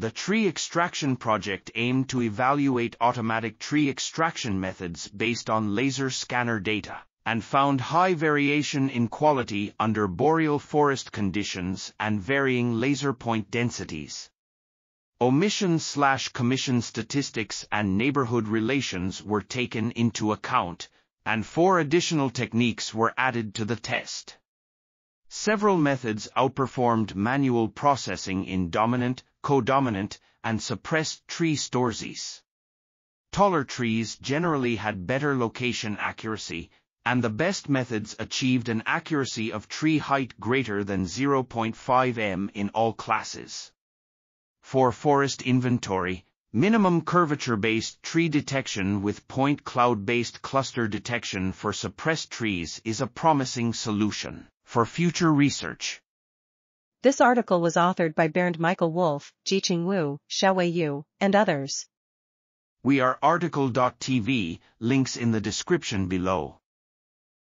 The Tree Extraction Project aimed to evaluate automatic tree extraction methods based on laser scanner data, and found high variation in quality under boreal forest conditions and varying laser point densities. Omission/commission statistics and neighborhood relations were taken into account, and 4 additional techniques were added to the test. Several methods outperformed manual processing in dominant, codominant, and suppressed tree storesies. Taller trees generally had better location accuracy, and the best methods achieved an accuracy of tree height greater than 0.5 m in all classes. For forest inventory, minimum curvature-based tree detection with point cloud-based cluster detection for suppressed trees is a promising solution for future research. This article was authored by Bernd Michael Wolf, Jee-Cheng Wu, Xiaowei Yu, and others. We are article.tv, links in the description below.